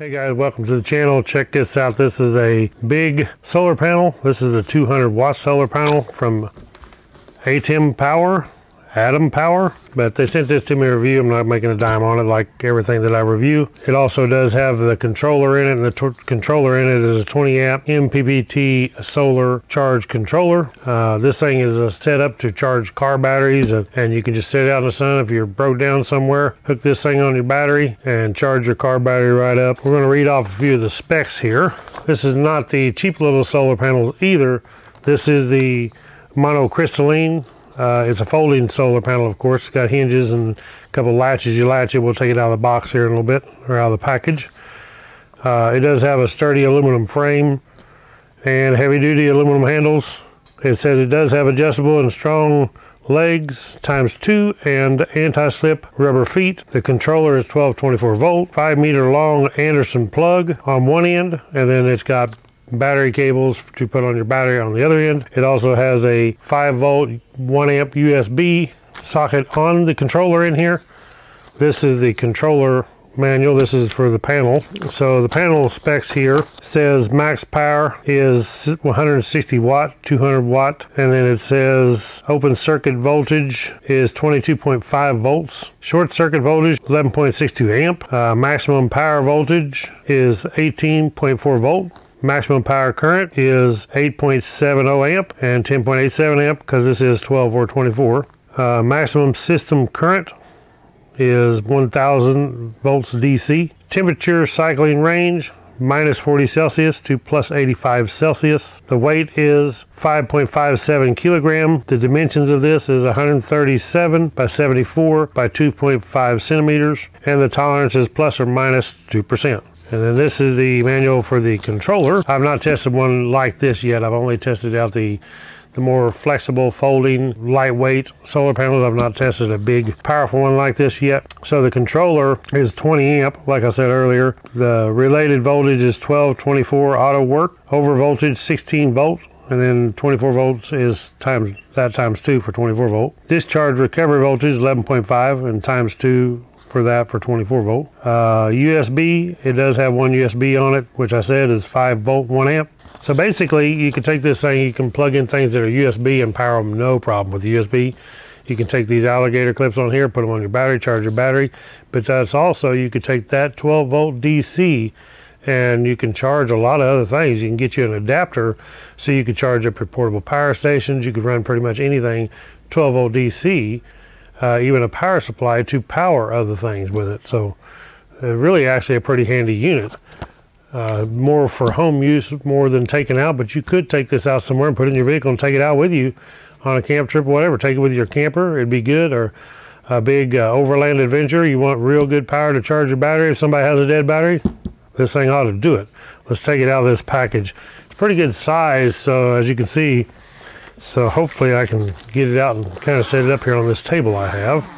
Hey guys, welcome to the channel. Check this out. This is a big solar panel. This is a 200-watt solar panel from ATEM Power, but they sent this to me to review. I'm not making a dime on it like everything that I review. It also does have the controller in it, and the controller in it is a 20-amp MPPT solar charge controller. This thing is set up to charge car batteries, and you can just sit out in the sun if you're broke down somewhere. Hook this thing on your battery and charge your car battery right up. We're going to read off a few of the specs here. This is not the cheap little solar panels either. This is the monocrystalline. It's a folding solar panel, of course. It's got hinges and a couple latches. You latch it. We'll take it out of the box here in a little bit, or out of the package. It does have a sturdy aluminum frame and heavy-duty aluminum handles. It says it does have adjustable and strong legs, ×2, and anti-slip rubber feet. The controller is 1224 volt, 5-meter long Anderson plug on one end, and then it's got battery cables to put on your battery on the other end. It also has a 5-volt 1-amp USB socket on the controller in here. This is the controller manual. This is for the panel. So the panel specs here says max power is 160 watt, 200 watt, and then it says open circuit voltage is 22.5 volts, short circuit voltage 11.62 amp, maximum power voltage is 18.4 volt. Maximum power current is 8.70 amp and 10.87 amp because this is 12 or 24. Maximum system current is 1000 volts DC. Temperature cycling range -40°C to +85°C. The weight is 5.57 kilogram. The dimensions of this is 137 by 74 by 2.5 centimeters, and the tolerance is ±2%. And then this is the manual for the controller. I've not tested one like this yet. I've only tested out the more flexible, folding, lightweight solar panels. I've not tested a big, powerful one like this yet. So the controller is 20 amp, like I said earlier. The related voltage is 1224 auto work, over voltage 16 volt, and then 24 volts is times 2 for 24 volt. Discharge recovery voltage 11.5 and times 2 for that for 24 volt. USB, it does have one USB on it, which I said is 5V 1A. So basically you can take this thing, you can plug in things that are USB and power them, no problem with the USB. You can take these alligator clips on here, put them on your battery, charge your battery, but that's also, you could take that 12V DC and you can charge a lot of other things. You can get you an adapter so you could charge up your portable power stations. You could run pretty much anything 12V DC, even a power supply, to power other things with it. So really actually a pretty handy unit. More for home use more than taken out, but you could take this out somewhere and put it in your vehicle and take it out with you on a camp trip or whatever. Take it with your camper, it'd be good, or a big overland adventure. You want real good power to charge your battery. If somebody has a dead battery, this thing ought to do it. Let's take it out of this package. It's pretty good size, so as you can see, so hopefully I can get it out and kind of set it up here on this table I have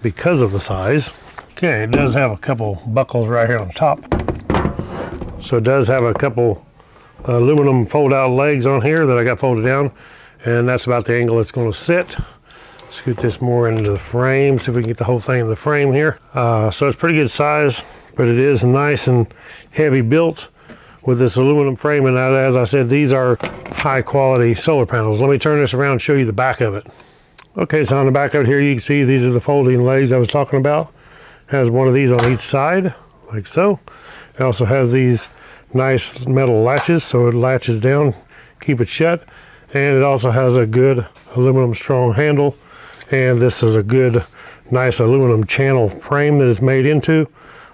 because of the size. Okay, it does have a couple buckles right here on top. So it does have a couple aluminum fold-out legs on here that I got folded down, and that's about the angle it's going to sit. Scoot this more into the frame, see if we can get the whole thing in the frame here. So it's pretty good size, but it is nice and heavy built with this aluminum frame, and as I said, these are high quality solar panels. Let me turn this around and show you the back of it. Okay, so on the back of it here, you can see these are the folding legs I was talking about. It has one of these on each side, like so. It also has these nice metal latches, so it latches down, keep it shut. And it also has a good aluminum strong handle. And this is a good, nice aluminum channel frame that it's made into.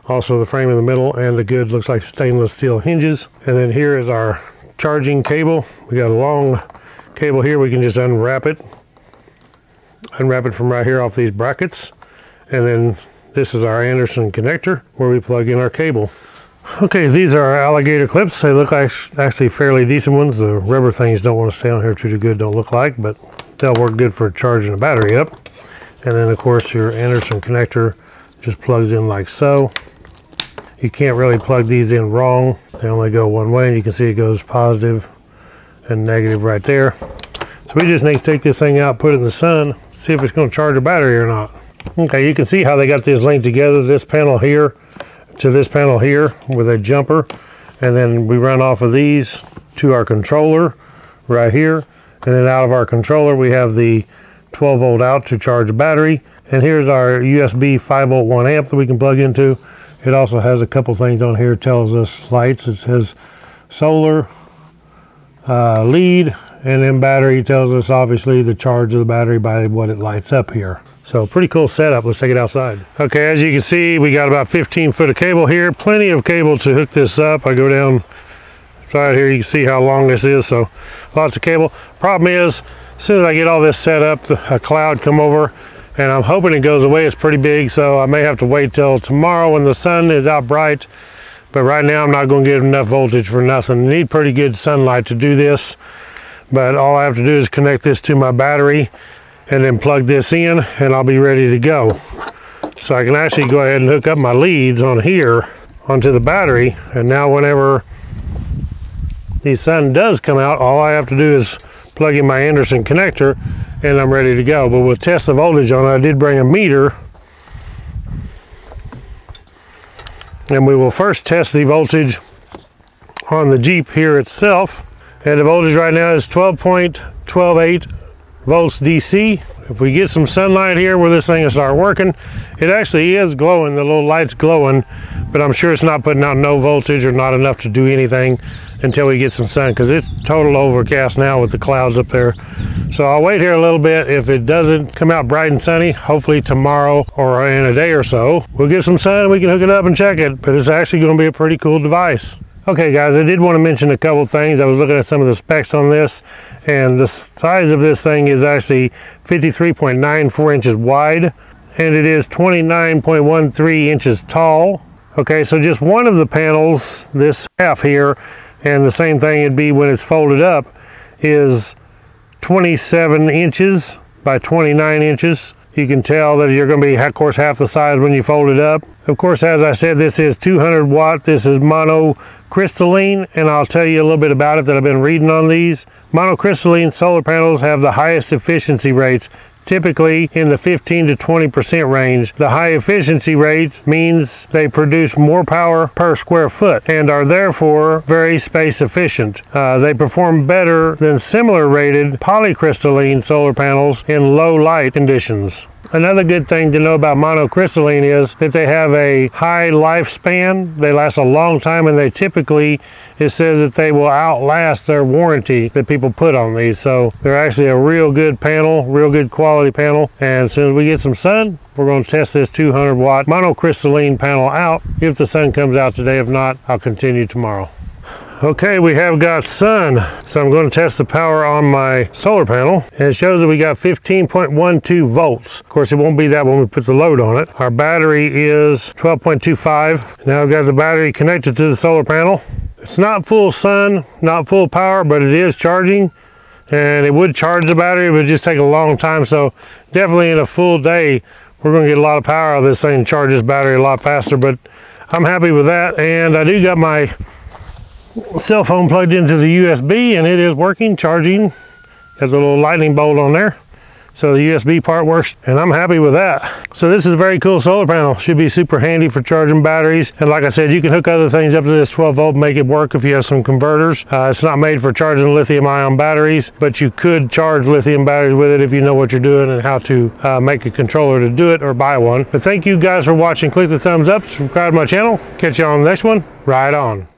Also the frame in the middle, and the good, looks like stainless steel hinges. And then here is our charging cable. We got a long cable here. We can just unwrap it from right here off these brackets. And then this is our Anderson connector where we plug in our cable. Okay, these are our alligator clips. They look like actually fairly decent ones. The rubber things don't want to stay on here too good, don't look like, but they'll work good for charging the battery up. And then of course your Anderson connector just plugs in like so. You can't really plug these in wrong. They only go one way, and you can see it goes positive and negative right there. So we just need to take this thing out, put it in the sun, see if it's going to charge a battery or not. Okay, you can see how they got this linked together. This panel here to this panel here with a jumper, and then we run off of these to our controller right here, and then out of our controller we have the 12 volt out to charge battery, and here's our USB 5 volt 1 amp that we can plug into. It also has a couple things on here, tells us lights, it says solar, lead, and then battery tells us obviously the charge of the battery by what it lights up here. So pretty cool setup. Let's take it outside. Okay, as you can see, we got about 15 foot of cable here, plenty of cable to hook this up. I go down right here, you can see how long this is, so lots of cable. Problem is, as soon as I get all this set up, a cloud come over, and I'm hoping it goes away. It's pretty big, so I may have to wait till tomorrow when the sun is out bright. But right now I'm not going to get enough voltage for nothing. I need pretty good sunlight to do this, but all I have to do is connect this to my battery and then plug this in, and I'll be ready to go. So I can actually go ahead and hook up my leads on here onto the battery, and now whenever the sun does come out, all I have to do is plug in my Anderson connector and I'm ready to go. But we'll test the voltage on it. I did bring a meter, and we will first test the voltage on the Jeep here itself. And the voltage right now is 12.128 volts DC. If we get some sunlight here where this thing will start working, it actually is glowing, the little light's glowing, but I'm sure it's not putting out no voltage or not enough to do anything until we get some sun, because it's total overcast now with the clouds up there. So I'll wait here a little bit. If it doesn't come out bright and sunny, hopefully tomorrow or in a day or so, we'll get some sun and we can hook it up and check it, but it's actually going to be a pretty cool device. Okay guys, I did want to mention a couple things. I was looking at some of the specs on this, and the size of this thing is actually 53.94 inches wide, and it is 29.13 inches tall. Okay, so just one of the panels, this half here, and the same thing it'd be when it's folded up, is 27 inches by 29 inches. You can tell that you're going to be, of course, half the size when you fold it up. Of course, as I said, this is 200 watt. This is monocrystalline, and I'll tell you a little bit about it that I've been reading on these. Monocrystalline solar panels have the highest efficiency rates, typically in the 15 to 20% range. The high efficiency rates means they produce more power per square foot and are therefore very space efficient. They perform better than similar rated polycrystalline solar panels in low light conditions. Another good thing to know about monocrystalline is that they have a high lifespan. They last a long time, and they typically, it says that they will outlast their warranty that people put on these. So they're actually a real good panel, real good quality panel. And as soon as we get some sun, we're going to test this 200 watt monocrystalline panel out. If the sun comes out today, if not, I'll continue tomorrow. Okay, we have got sun, so I'm going to test the power on my solar panel, and it shows that we got 15.12 volts. Of course, it won't be that when we put the load on it. Our battery is 12.25. Now I've got the battery connected to the solar panel. It's not full sun, not full power, but it is charging, and it would charge the battery. It would just take a long time, so definitely in a full day, we're going to get a lot of power out of this thing and charge this battery a lot faster, but I'm happy with that. And I do got my cell phone plugged into the USB, and it is working, charging. Has a little lightning bolt on there, so the USB part works, and I'm happy with that. So this is a very cool solar panel. Should be super handy for charging batteries, and like I said, you can hook other things up to this 12 volt, make it work if you have some converters. It's not made for charging lithium-ion batteries, but you could charge lithium batteries with it if you know what you're doing and how to make a controller to do it, or buy one. But thank you guys for watching. Click the thumbs up, subscribe to my channel. Catch you on the next one. Right on.